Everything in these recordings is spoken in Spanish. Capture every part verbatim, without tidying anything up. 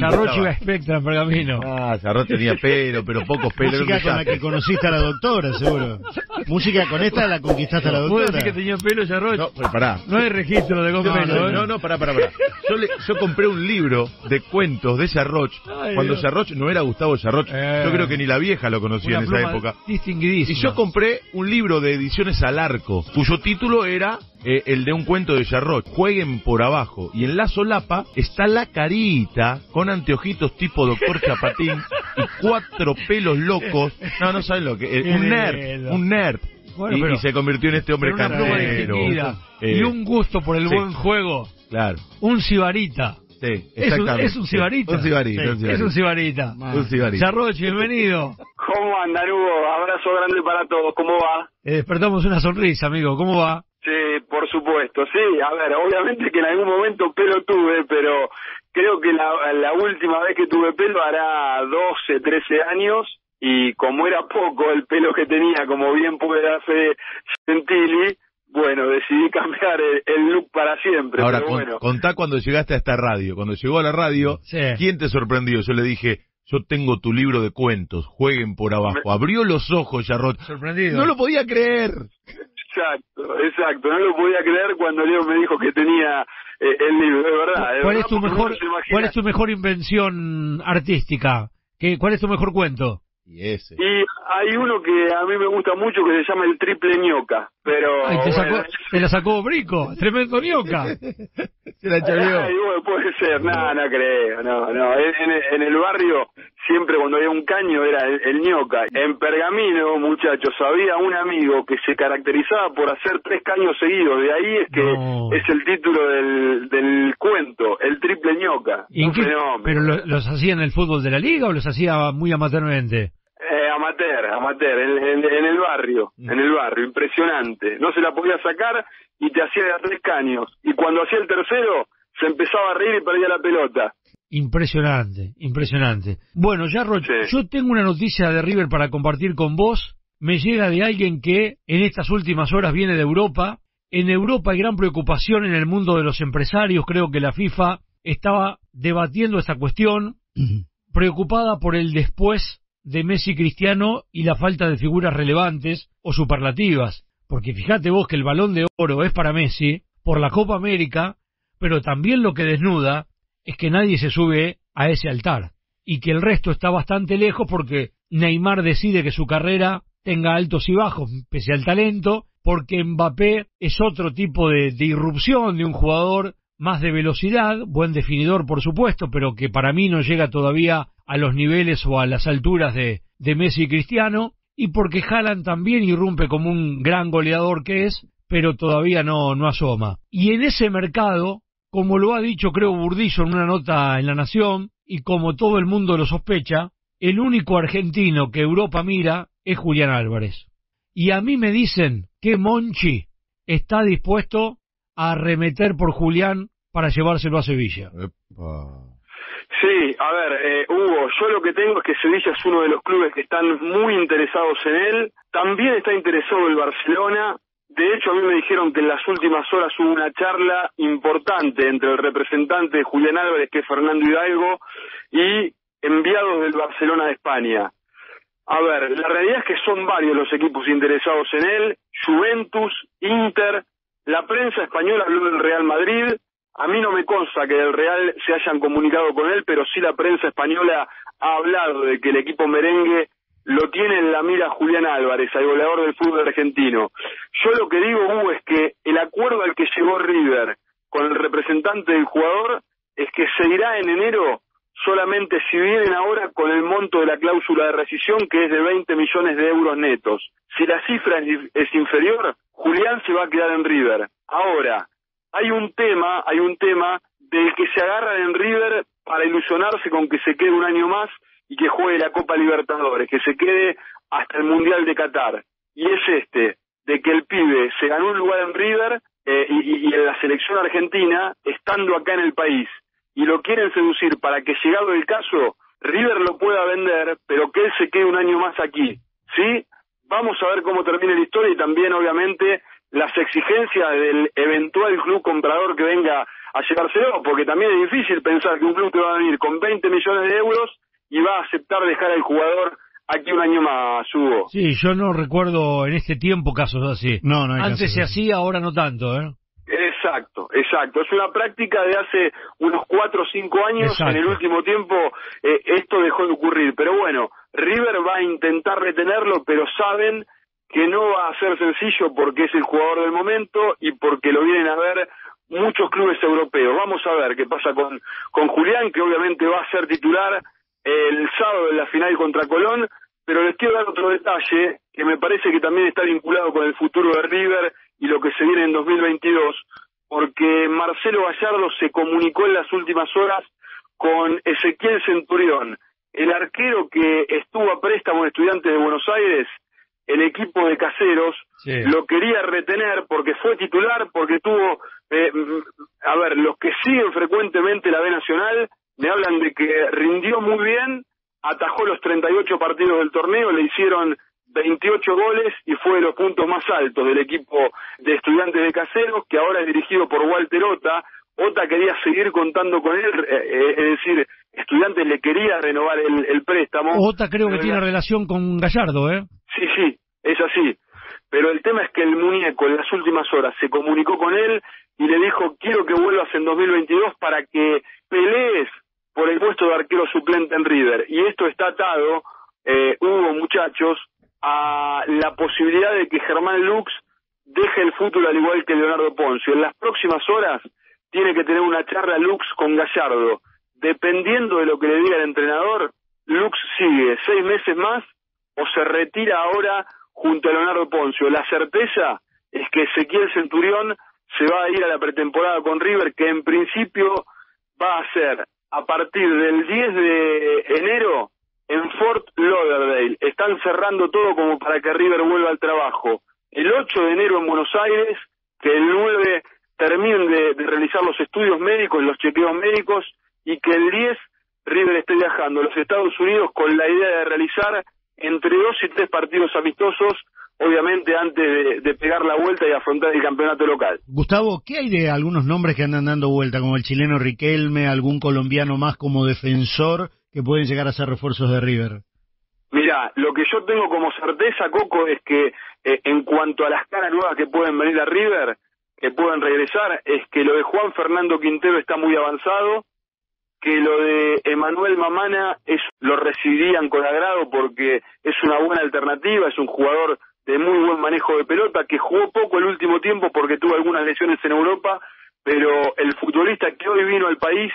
Yarroch iba a Spectra, Pergamino. Ah, Yarroch tenía pelo, pero pocos pelos. Música con la que conociste a la doctora, seguro. Música con esta la conquistaste a la doctora. ¿Puedo decir que tenía pelo, Yarroch? No, pero pará. No hay registro de con no, pelo, no, ¿eh? No, no, pará, pará, pará. Yo, le, yo compré un libro de cuentos de Yarroch, Ay, cuando Dios. Yarroch no era Gustavo Yarroch. Eh, yo creo que ni la vieja lo conocía en esa época. Distinguidísimo. Y yo compré un libro de ediciones al arco, cuyo título era... Eh, el de un cuento de Yarroch, Jueguen por abajo, y en la solapa está la carita con anteojitos tipo Doctor Chapatín y cuatro pelos locos. No, no sabes lo que... Eh, un nerd, un nerd. Bueno, y, pero, y se convirtió en este hombre campero. Eh, y un gusto por el sí, buen juego. Claro. Un cibarita. Sí, exactamente. Es un cibarita. Un cibarita. Sí, es un cibarita. Un cibarita. Yarroch, bienvenido. ¿Cómo anda, Hugo? Abrazo grande para todos. ¿Cómo va? Eh, despertamos una sonrisa, amigo. ¿Cómo va? Sí, por supuesto, sí, a ver, obviamente que en algún momento pelo tuve, pero creo que la, la última vez que tuve pelo hará doce, trece años, y como era poco el pelo que tenía, como bien puede darse Gentili, bueno, decidí cambiar el, el look para siempre. Ahora, pero con, bueno. Contá cuando llegaste a esta radio, cuando llegó a la radio, sí. ¿Quién te sorprendió? Yo le dije... Yo tengo tu libro de cuentos, Jueguen por abajo. Abrió los ojos, Yarroch. Sorprendido. No lo podía creer. Exacto, exacto. No lo podía creer cuando Leo me dijo que tenía eh, el libro, de verdad. ¿Cuál, ¿verdad? Es tu mejor, ¿cuál es tu mejor invención artística? ¿Qué, ¿Cuál es tu mejor cuento? Y, ese. y hay uno que a mí me gusta mucho que se llama El triple ñoca, pero... Ay, te, sacó, bueno. te la sacó Brico, tremendo ñoca. Se la chavió. Ay, bueno, puede ser, no, no creo, no, no. En, en el barrio siempre cuando había un caño era el, el ñoca. En Pergamino, muchachos, había un amigo que se caracterizaba por hacer tres caños seguidos, de ahí es que no. es el título del, del cuento, El triple ñoca. ¿Y en qué, pero lo, los hacía en el fútbol de la liga o los hacía muy amateurmente? Eh, amateur, amateur, en, en, en el barrio, en el barrio, impresionante. No se la podía sacar y te hacía de a tres caños. Y cuando hacía el tercero, se empezaba a reír y perdía la pelota. Impresionante, impresionante. Bueno, Yarroch, sí. Yo tengo una noticia de River para compartir con vos. Me llega de alguien que en estas últimas horas viene de Europa. En Europa hay gran preocupación en el mundo de los empresarios. Creo que la FIFA estaba debatiendo esta cuestión, preocupada por el después de Messi, Cristiano y la falta de figuras relevantes o superlativas, porque fíjate vos que el Balón de Oro es para Messi por la Copa América, pero también lo que desnuda es que nadie se sube a ese altar y que el resto está bastante lejos porque Neymar decide que su carrera tenga altos y bajos pese al talento, porque Mbappé es otro tipo de, de irrupción de un jugador más de velocidad, buen definidor por supuesto, pero que para mí no llega todavía a los niveles o a las alturas de, de Messi y Cristiano, y porque Haaland también irrumpe como un gran goleador que es, pero todavía no, no asoma. Y en ese mercado, como lo ha dicho creo Burdillo en una nota en La Nación, y como todo el mundo lo sospecha, el único argentino que Europa mira es Julián Álvarez. Y a mí me dicen que Monchi está dispuesto a arremeter por Julián para llevárselo a Sevilla. Epa. Sí, a ver, eh, Hugo, yo lo que tengo es que Sevilla es uno de los clubes que están muy interesados en él. También está interesado el Barcelona. De hecho, a mí me dijeron que en las últimas horas hubo una charla importante entre el representante de Julián Álvarez, que es Fernando Hidalgo, y enviados del Barcelona de España. A ver, la realidad es que son varios los equipos interesados en él. Juventus, Inter, la prensa española habló del Real Madrid. A mí no me consta que del Real se hayan comunicado con él, pero sí la prensa española ha hablado de que el equipo merengue lo tiene en la mira Julián Álvarez, al goleador del fútbol argentino. Yo lo que digo, Hugo, es que el acuerdo al que llegó River con el representante del jugador es que se irá en enero solamente si vienen ahora con el monto de la cláusula de rescisión, que es de veinte millones de euros netos. Si la cifra es inferior, Julián se va a quedar en River. Ahora... Hay un tema, hay un tema del que se agarran en River para ilusionarse con que se quede un año más y que juegue la Copa Libertadores, que se quede hasta el Mundial de Qatar. Y es este, de que el pibe se ganó un lugar en River eh, y, y en la selección argentina, estando acá en el país, y lo quieren seducir para que llegado el caso, River lo pueda vender, pero que él se quede un año más aquí, ¿sí? Vamos a ver cómo termina la historia y también, obviamente... las exigencias del eventual club comprador que venga a llevárselo, porque también es difícil pensar que un club que va a venir con veinte millones de euros y va a aceptar dejar al jugador aquí un año más, Hugo. Sí, yo no recuerdo en este tiempo casos así. No, no hay Antes casos se así. hacía, ahora no tanto, ¿eh? Exacto, exacto. Es una práctica de hace unos cuatro o cinco años. Exacto. En el último tiempo eh, esto dejó de ocurrir. Pero bueno, River va a intentar retenerlo, pero saben que no va a ser sencillo porque es el jugador del momento y porque lo vienen a ver muchos clubes europeos. Vamos a ver qué pasa con, con Julián, que obviamente va a ser titular el sábado en la final contra Colón, pero les quiero dar otro detalle que me parece que también está vinculado con el futuro de River y lo que se viene en dos mil veintidós, porque Marcelo Gallardo se comunicó en las últimas horas con Ezequiel Centurión, el arquero que estuvo a préstamo en Estudiantes de Buenos Aires. El equipo de Caseros sí. lo quería retener porque fue titular, porque tuvo... Eh, a ver, los que siguen frecuentemente la B Nacional me hablan de que rindió muy bien, atajó los treinta y ocho partidos del torneo, le hicieron veintiocho goles y fue de los puntos más altos del equipo de Estudiantes de Caseros, que ahora es dirigido por Walter Otta. Otta quería seguir contando con él, eh, eh, es decir, Estudiantes le quería renovar el, el préstamo. Otta creo que tiene relación con Gallardo, ¿eh? Sí, sí, es así. Pero el tema es que el muñeco en las últimas horas se comunicó con él y le dijo, quiero que vuelvas en dos mil veintidós para que pelees por el puesto de arquero suplente en River. Y esto está atado, eh, Hugo, muchachos, a la posibilidad de que Germán Lux deje el fútbol al igual que Leonardo Ponzio. En las próximas horas tiene que tener una charla Lux con Gallardo. Dependiendo de lo que le diga el entrenador, Lux sigue seis meses más o se retira ahora junto a Leonardo Ponzio. La certeza es que Ezequiel Centurión se va a ir a la pretemporada con River, que en principio va a ser a partir del diez de enero en Fort Lauderdale. Están cerrando todo como para que River vuelva al trabajo. El ocho de enero en Buenos Aires, que el nueve terminen de, de realizar los estudios médicos, los chequeos médicos, y que el diez River esté viajando a los Estados Unidos con la idea de realizar entre dos y tres partidos amistosos, obviamente antes de, de pegar la vuelta y afrontar el campeonato local. Gustavo, ¿qué hay de algunos nombres que andan dando vuelta, como el chileno Riquelme, algún colombiano más como defensor, que pueden llegar a ser refuerzos de River? Mirá, lo que yo tengo como certeza, Coco, es que eh, en cuanto a las caras nuevas que pueden venir a River, que pueden regresar, es que lo de Juan Fernando Quintero está muy avanzado, que lo de Emanuel Mamana es, lo recibirían con agrado porque es una buena alternativa, es un jugador de muy buen manejo de pelota, que jugó poco el último tiempo porque tuvo algunas lesiones en Europa, pero el futbolista que hoy vino al país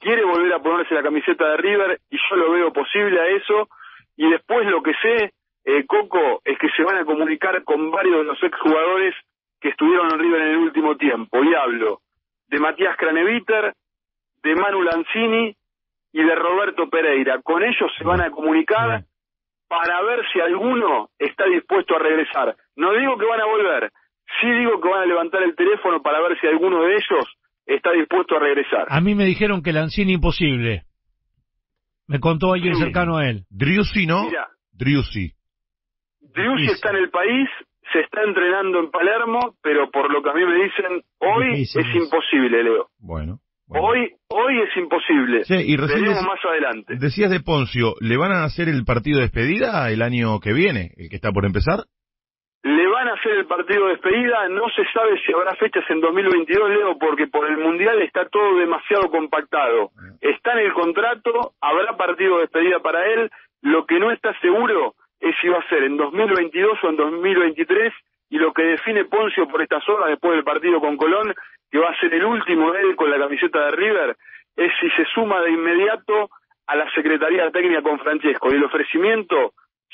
quiere volver a ponerse la camiseta de River y yo lo veo posible a eso. Y después lo que sé, eh, Coco, es que se van a comunicar con varios de los exjugadores que estuvieron en River en el último tiempo, y hablo de Matías Craneviter, de Manu Lanzini y de Roberto Pereira. Con ellos se van a comunicar para ver si alguno está dispuesto a regresar. No digo que van a volver, sí digo que van a levantar el teléfono para ver si alguno de ellos está dispuesto a regresar. A mí me dijeron que Lanzini imposible. Me contó alguien sí. cercano a él. Driussi, ¿no? Mirá, Driussi. Driussi está en el país, se está entrenando en Palermo, pero por lo que a mí me dicen, hoy difícil, es imposible, Leo. Bueno. Bueno. Hoy hoy es imposible, sí, y veremos más adelante. Decías de Ponzio, ¿le van a hacer el partido de despedida el año que viene, el que está por empezar? Le van a hacer el partido de despedida, no se sabe si habrá fechas en dos mil veintidós, Leo, porque por el Mundial está todo demasiado compactado. Está en el contrato, habrá partido de despedida para él, lo que no está seguro es si va a ser en dos mil veintidós o en dos mil veintitrés, y lo que define Ponzio por estas horas después del partido con Colón, que va a ser el último de él con la camiseta de River, es si se suma de inmediato a la Secretaría Técnica con Francesco. Y el ofrecimiento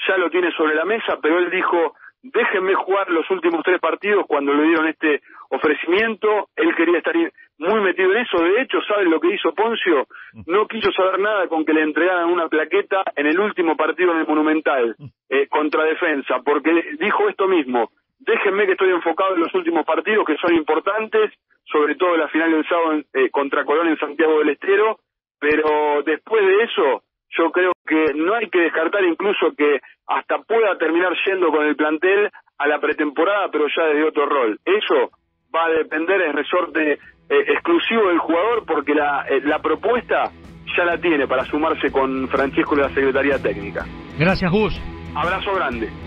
ya lo tiene sobre la mesa, pero él dijo, déjenme jugar los últimos tres partidos cuando le dieron este ofrecimiento. Él quería estar muy metido en eso. De hecho, ¿saben lo que hizo Ponzio? No quiso saber nada con que le entregaran una plaqueta en el último partido en el Monumental, eh, contra Defensa, porque dijo esto mismo, déjenme que estoy enfocado en los últimos partidos que son importantes, sobre todo la final del sábado eh, contra Colón en Santiago del Estero, pero después de eso yo creo que no hay que descartar incluso que hasta pueda terminar yendo con el plantel a la pretemporada, pero ya desde otro rol. Eso va a depender, es resorte eh, exclusivo del jugador, porque la, eh, la propuesta ya la tiene para sumarse con Francisco y la Secretaría Técnica. Gracias, Gus. Abrazo grande.